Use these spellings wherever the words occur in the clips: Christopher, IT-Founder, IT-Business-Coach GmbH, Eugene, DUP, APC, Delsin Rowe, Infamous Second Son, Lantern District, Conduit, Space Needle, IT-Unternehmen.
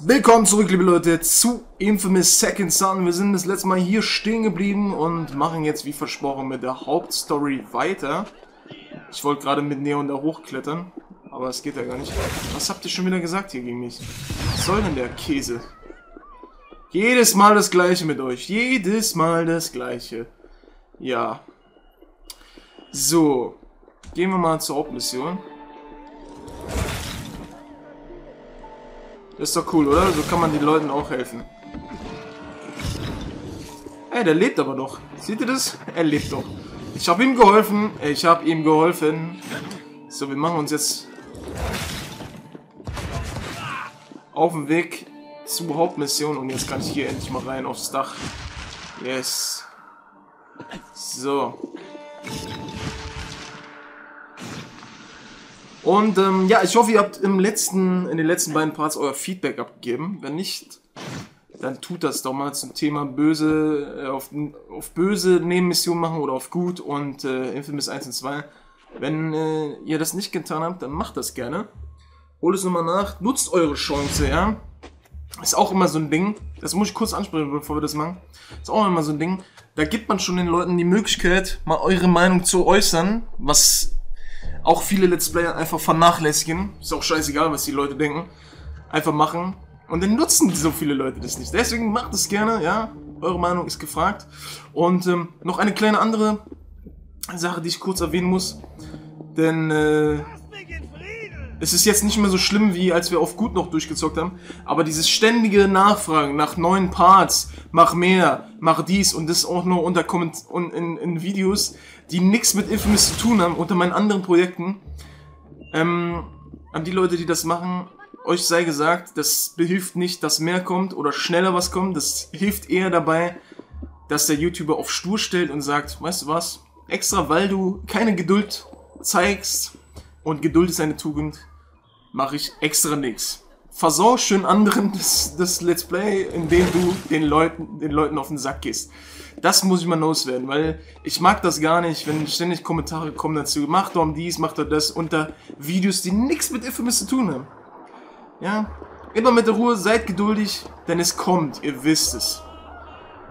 Willkommen zurück, liebe Leute, zu Infamous Second Son. Wir sind das letzte Mal hier stehen geblieben und machen jetzt, wie versprochen, mit der Hauptstory weiter. Ich wollte gerade mit Neon da hochklettern, aber es geht ja gar nicht. Was habt ihr schon wieder gesagt hier gegen mich? Was soll denn der Käse? Jedes Mal das Gleiche mit euch. Jedes Mal das Gleiche. Ja. So. Gehen wir mal zur Hauptmission. Das ist doch cool, oder? So kann man den Leuten auch helfen. Ey, der lebt aber noch. Seht ihr das? Er lebt doch. Ich habe ihm geholfen. Ich habe ihm geholfen. So, wir machen uns jetzt auf den Weg zur Hauptmission. Und jetzt kann ich hier endlich mal rein aufs Dach. Yes. So. Und ja, ich hoffe, ihr habt in den letzten beiden Parts euer Feedback abgegeben. Wenn nicht, dann tut das doch mal zum Thema böse, auf böse Nebenmissionen machen oder auf gut und Infamous 1 und 2. Wenn ihr das nicht getan habt, dann macht das gerne. Holt es nochmal nach, nutzt eure Chance, ja. Ist auch immer so ein Ding, das muss ich kurz ansprechen, bevor wir das machen. Ist auch immer so ein Ding, da gibt man schon den Leuten die Möglichkeit, mal eure Meinung zu äußern, was auch viele Let's Player einfach vernachlässigen. Ist auch scheißegal, was die Leute denken. Einfach machen. Und dann nutzen so viele Leute das nicht. Deswegen macht es gerne, ja. Eure Meinung ist gefragt. Und noch eine kleine andere Sache, die ich kurz erwähnen muss. Denn es ist jetzt nicht mehr so schlimm, wie als wir auf gut noch durchgezockt haben. Aber dieses ständige Nachfragen nach neuen Parts, mach mehr, mach dies und das auch nur unter in Videos, die nichts mit Infamous zu tun haben, unter meinen anderen Projekten, an die Leute, die das machen, euch sei gesagt, das behilft nicht, dass mehr kommt oder schneller was kommt, das hilft eher dabei, dass der YouTuber auf stur stellt und sagt, weißt du was, extra weil du keine Geduld zeigst und Geduld ist eine Tugend, mache ich extra nichts. Versau schön anderen das Let's Play, indem du den Leuten auf den Sack gehst. Das muss ich mal loswerden, weil ich mag das gar nicht, wenn ständig Kommentare kommen dazu. Mach doch dies, mach doch das unter Videos, die nichts mit Infamous zu tun haben. Ja, immer mit der Ruhe, seid geduldig, denn es kommt, ihr wisst es.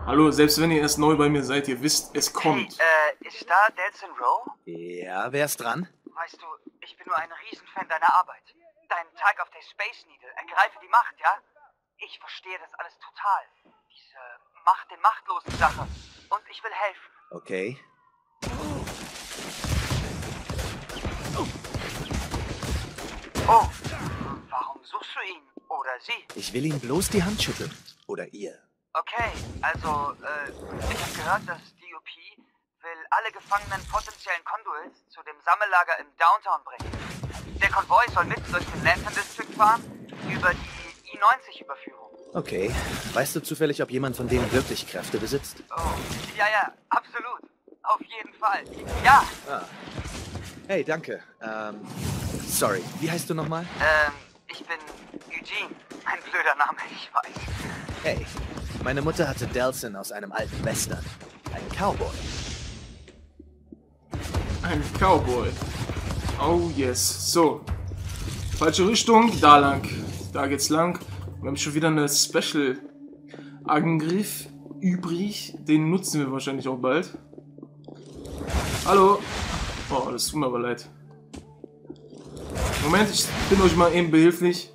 Hallo, selbst wenn ihr erst neu bei mir seid, ihr wisst, es kommt. Hey, ist da Delsin Rowe? Ja, wer ist dran? Weißt du, ich bin nur ein Riesenfan deiner Arbeit. Deinen Tag auf der Space Needle, ergreife die Macht, ja? Ich verstehe das alles total. Diese Macht der machtlosen Sache. Und ich will helfen. Okay. Oh, warum suchst du ihn? Oder sie? Ich will ihm bloß die Hand schütteln. Oder ihr. Okay, also, ich habe gehört, dass DUP will alle gefangenen potenziellen Conduits zu dem Sammellager im Downtown bringen. Der Konvoi soll mit durch den Lantern District fahren, über die I-90-Überführung. Okay. Weißt du zufällig, ob jemand von denen wirklich Kräfte besitzt? Oh, ja, absolut. Auf jeden Fall. Ja! Ah. Hey, danke. Sorry, wie heißt du nochmal? Ich bin Eugene. Ein blöder Name, ich weiß. Hey, meine Mutter hatte Delsin aus einem alten Western. Ein Cowboy. Ein Cowboy. Oh yes, so. Falsche Richtung, da lang. Da geht's lang. Wir haben schon wieder einen Special-Angriff übrig. Den nutzen wir wahrscheinlich auch bald. Hallo. Oh, das tut mir aber leid. Moment, ich bin euch mal eben behilflich.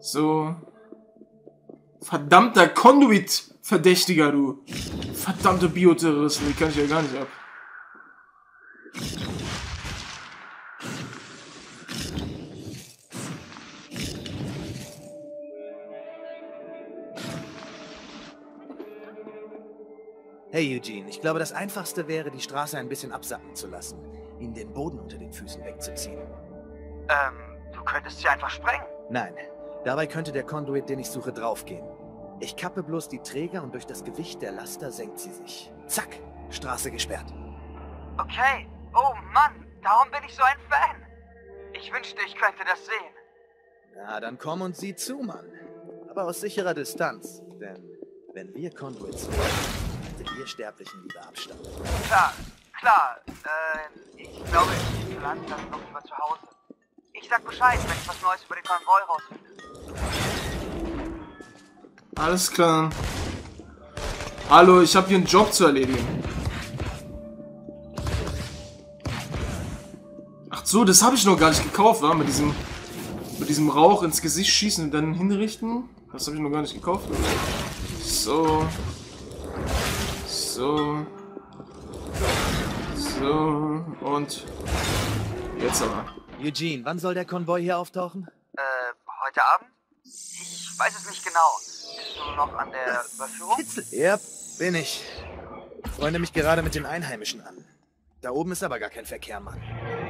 So. Verdammter Conduit-Verdächtiger, du. Verdammte Bioterroristen, die kann ich ja gar nicht ab. Hey Eugene, ich glaube, das Einfachste wäre, die Straße ein bisschen absacken zu lassen, ihnen den Boden unter den Füßen wegzuziehen. Du könntest sie einfach sprengen. Nein, dabei könnte der Conduit, den ich suche, draufgehen. Ich kappe bloß die Träger und durch das Gewicht der Laster senkt sie sich. Zack, Straße gesperrt. Okay, oh Mann, darum bin ich so ein Fan. Ich wünschte, ich könnte das sehen. Na, dann komm und sieh zu, Mann. Aber aus sicherer Distanz, denn wenn wir Conduits wir Sterblichen lieber Abstand. Klar. Ich glaube, ich lande das noch lieber zu Hause. Ich sag Bescheid, wenn ich was Neues über den Konvoi rausfinde. Alles klar. Hallo, ich habe hier einen Job zu erledigen. Ach so, das habe ich noch gar nicht gekauft, war mit diesem Rauch ins Gesicht schießen und dann hinrichten. Das habe ich noch gar nicht gekauft. So. So. So. Und jetzt aber. Eugene, wann soll der Konvoi hier auftauchen? Heute Abend? Ich weiß es nicht genau. Bist du noch an der Überführung? Ja, bin ich. Freunde mich gerade mit den Einheimischen an. Da oben ist aber gar kein Verkehr, Mann.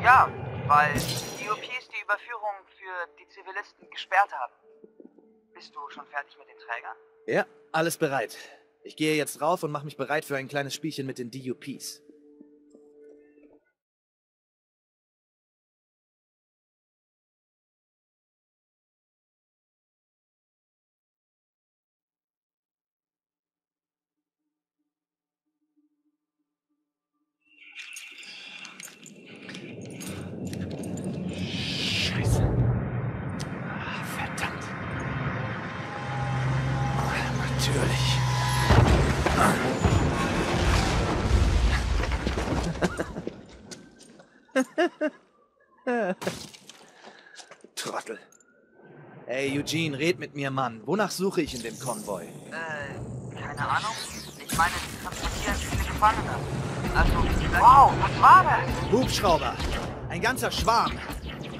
Ja, weil die DUPs die Überführung für die Zivilisten gesperrt haben. Bist du schon fertig mit den Trägern? Ja, alles bereit. Ich gehe jetzt rauf und mache mich bereit für ein kleines Spielchen mit den DUPs. Trottel. Ey, Eugene, red mit mir, Mann. Wonach suche ich in dem Konvoi? Keine Ahnung. Ich meine, sie transportieren viele Gefangene. Also, wow, was war das? Hubschrauber. Ein ganzer Schwarm.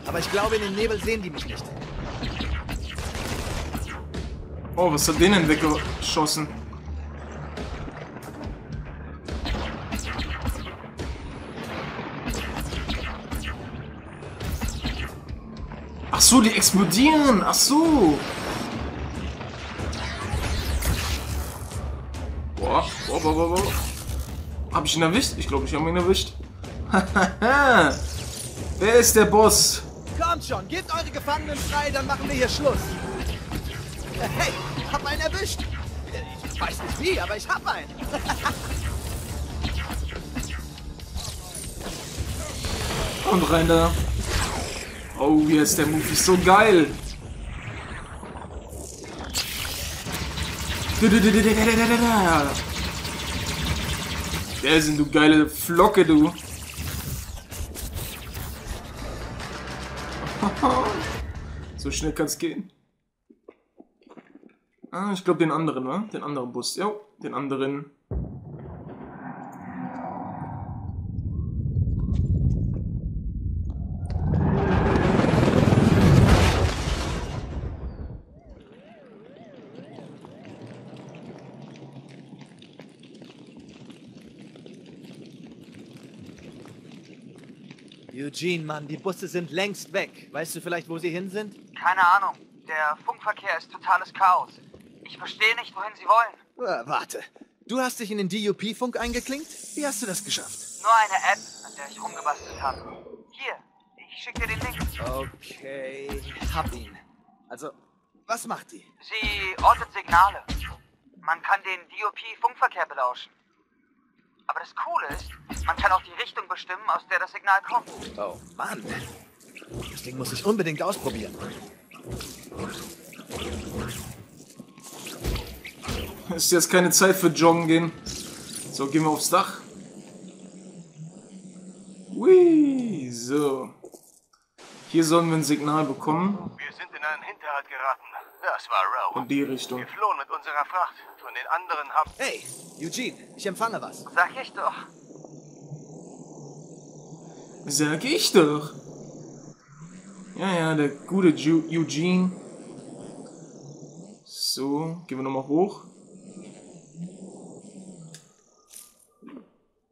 Aber ich glaube, in den Nebel sehen die mich nicht. Oh, was hat denen weggeschossen? Ach so, die explodieren. Ach so. Boah, boah, boah, boah, boah. Hab ich ihn erwischt? Ich glaube, ich habe ihn erwischt. Wer ist der Boss? Kommt schon, gebt eure Gefangenen frei, dann machen wir hier Schluss. Hey, hab einen erwischt. Ich weiß nicht wie, aber ich hab einen. Und rein da. Oh, jetzt der Move ist so geil. Der sind du geile Flocke, du. So schnell kann's gehen. Ah, ich glaube den anderen, ne? Den anderen Bus. Ja, den anderen. Eugene, Mann, die Busse sind längst weg. Weißt du vielleicht, wo sie hin sind? Keine Ahnung. Der Funkverkehr ist totales Chaos. Ich verstehe nicht, wohin sie wollen. Warte. Du hast dich in den DUP-Funk eingeklinkt? Wie hast du das geschafft? Nur eine App, an der ich rumgebastelt habe. Hier, ich schicke dir den Link. Okay, hab ihn. Also, was macht die? Sie ortet Signale. Man kann den DUP-Funkverkehr belauschen. Aber das Coole ist, man kann auch die Richtung bestimmen, aus der das Signal kommt. Oh Mann, das Ding muss ich unbedingt ausprobieren. Ist jetzt keine Zeit für Joggen gehen. So, gehen wir aufs Dach. Hui, so. Hier sollen wir ein Signal bekommen. Wir sind in einen Hinterhalt geraten. Das war Rowe. In die Richtung. Wir flohen mit unserer Fracht. Von den anderen haben... Hey, Eugene, ich empfange was. Sag ich doch. Sag ich doch. Ja, ja, der gute Eugene. So, gehen wir nochmal hoch.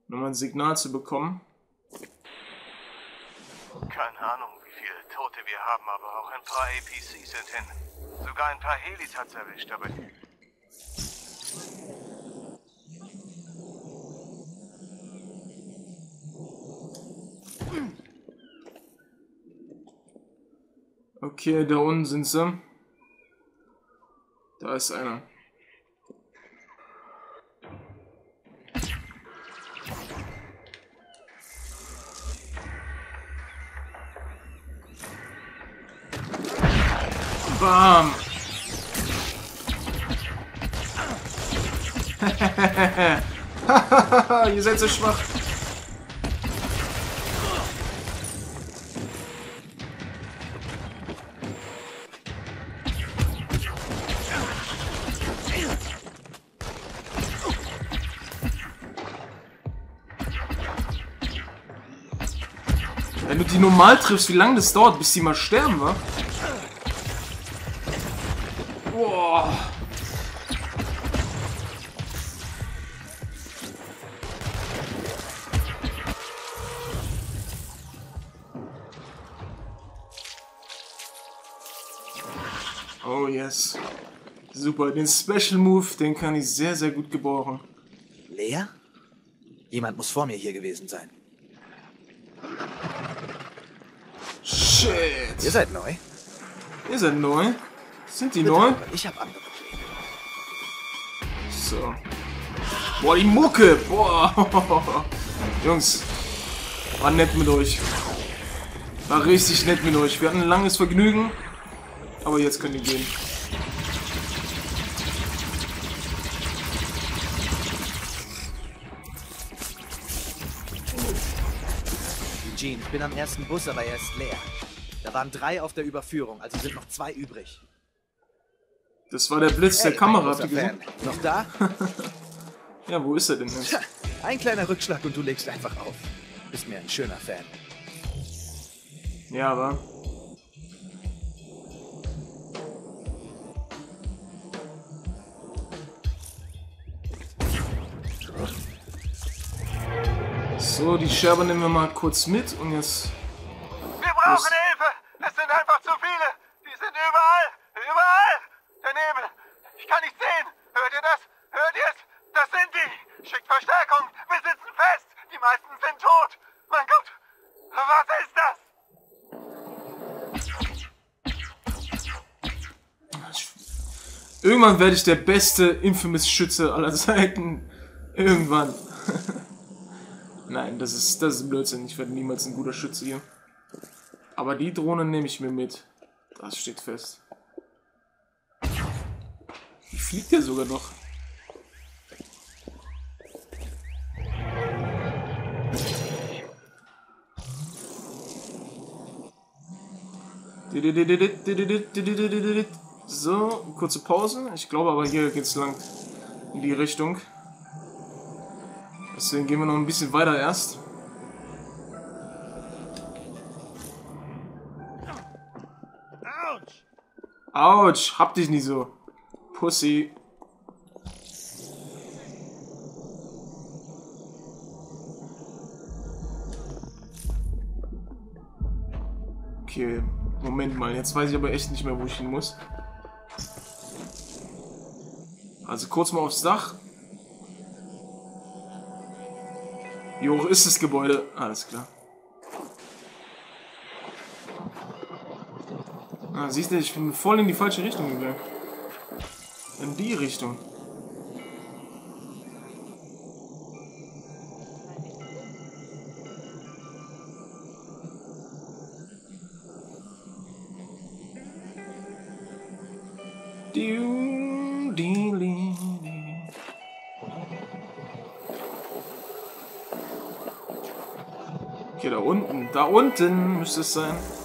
Nochmal ein Signal zu bekommen. Keine Ahnung, wie viele Tote wir haben, aber auch ein paar APCs sind hin. Sogar ein paar Helis hat's erwischt, aber... Okay, da unten sind sie. Da ist einer. Bam! Ihr seid so schwach. Wenn du die normal triffst, wie lange das dauert, bis die mal sterben, wa? Boah. Oh yes. Super, den Special Move, den kann ich sehr, sehr gut gebrauchen. Lea? Jemand muss vor mir hier gewesen sein. Shit. Ihr seid neu. Ihr seid neu? Sind die neu? Ich hab andere Probleme. So. Boah, die Mucke! Boah! Jungs, war nett mit euch. War richtig nett mit euch. Wir hatten ein langes Vergnügen. Aber jetzt könnt ihr gehen. Eugene, ich bin am ersten Bus, aber er ist leer. Da waren 3 auf der Überführung, also sind noch 2 übrig. Das war der Blitz der Kamera, habt ihr gesehen? Noch da? Ja, wo ist er denn jetzt? Ein kleiner Rückschlag und du legst einfach auf. Bist mir ein schöner Fan. Ja, aber... So, die Scherbe nehmen wir mal kurz mit und jetzt... Wir brauchen Hilfe! Es sind einfach zu viele! Die sind überall! Überall! Der Nebel! Ich kann nicht sehen! Hört ihr das? Hört ihr es? Das sind die! Schickt Verstärkung! Wir sitzen fest! Die meisten sind tot! Mein Gott! Was ist das? Irgendwann werde ich der beste Infamous-Schütze aller Zeiten. Irgendwann. Nein, das ist Blödsinn. Ich werde niemals ein guter Schütze hier. Aber die Drohne nehme ich mir mit. Das steht fest. Die fliegt ja sogar noch. So, kurze Pause. Ich glaube aber hier geht's lang in die Richtung. Deswegen gehen wir noch ein bisschen weiter erst. Autsch, hab dich nicht so. Pussy. Okay, Moment mal. Jetzt weiß ich aber echt nicht mehr, wo ich hin muss. Also kurz mal aufs Dach. Wie hoch ist das Gebäude? Alles klar. Ah, siehst du, ich bin voll in die falsche Richtung gegangen. In die Richtung. Okay, da unten müsste es sein.